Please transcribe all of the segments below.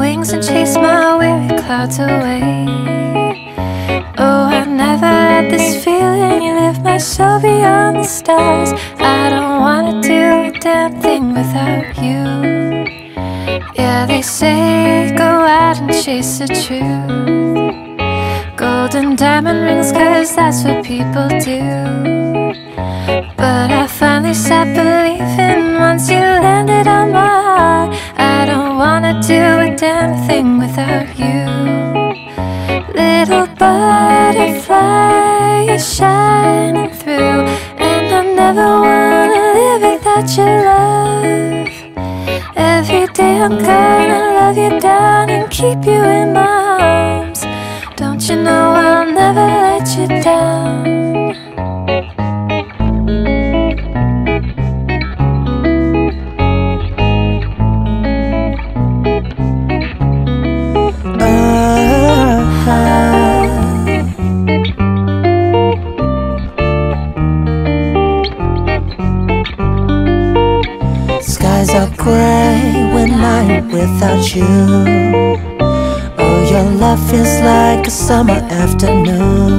wings and chase my weary clouds away. Oh, I never had this feeling. You lift my soul beyond the stars. I don't wanna do a damn thing without you. Yeah, they say go out and chase the truth. Gold and diamond rings, cause that's what people do. But I finally stopped believing once you landed on my heart. I don't wanna do a damn thing without you. Little butterfly, you're shining through, and I never wanna live without your love. Every day I'm gonna love you down and keep you in my arms. Don't you know I'll never let you down? Skies are grey when I'm without you. Oh, your love feels like a summer afternoon,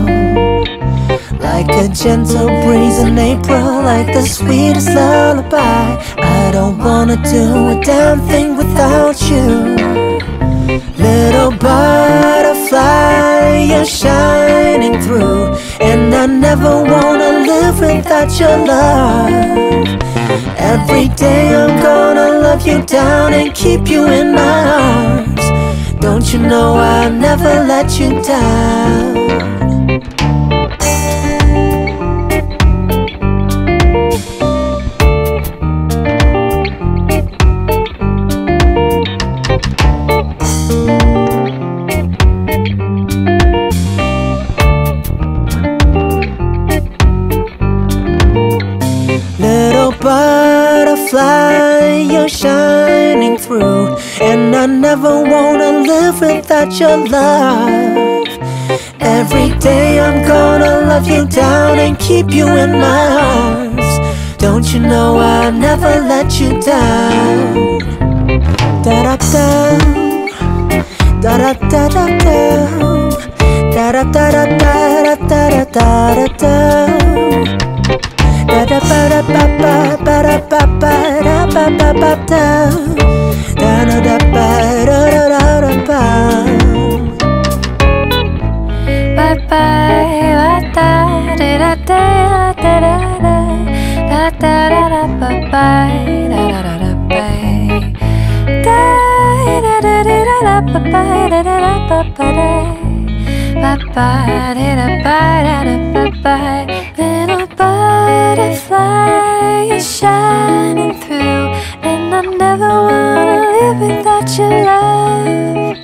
like a gentle breeze in April, like the sweetest lullaby. I don't wanna do a damn thing without you. Little butterfly, you're shining through, and I never wanna live without your love. Every day I'm gonna love you down and keep you in my arms. Don't you know I'll never let you down? Butterfly, you're shining through, and I never wanna live without your love. Every day I'm gonna love you down and keep you in my arms. Don't you know I'll never let you down? Da-da-da, da-da-da-da-da, da-da-da-da-da-da-da-da-da-da-da. Da ba da ba ba da ba ba da ba ba ba da da da ba da da da ba. Bye bye da da da da da da da da da da ba bye da da da da bye da da da da da ba bye da da da ba ba da ba ba da ba da ba ba. Butterfly, you're shining through, and I never wanna live without your love.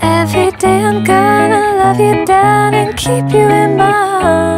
Every day I'm gonna love you down and keep you in my arms.